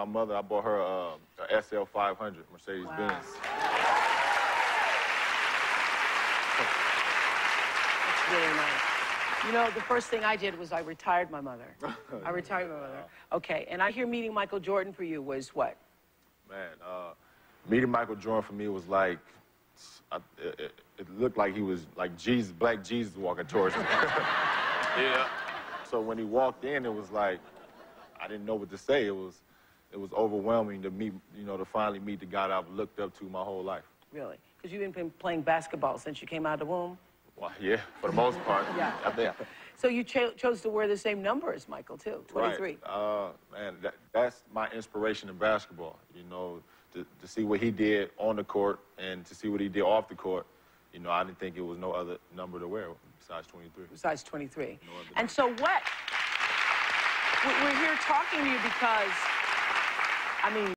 My mother, I bought her a SL 500 Mercedes-Benz. Wow. That's really nice. You know, the first thing I did was I retired my mother. I retired my mother. Okay, and I hear meeting Michael Jordan for you was what? Man, meeting Michael Jordan for me was like, it looked like he was like Jesus, black Jesus walking towards me. Yeah. So when he walked in, it was like, I didn't know what to say. It was overwhelming to meet, you know, to finally meet the guy that I've looked up to my whole life. Really? Because you've been playing basketball since you came out of the womb? Well, yeah, for the most part. Yeah. I think. So you chose to wear the same number as Michael, too, 23. Right. Man, that's my inspiration in basketball, you know, to see what he did on the court and to see what he did off the court. You know, I didn't think it was no other number to wear besides 23. Besides 23. No other and so what? We're here talking to you because, I mean...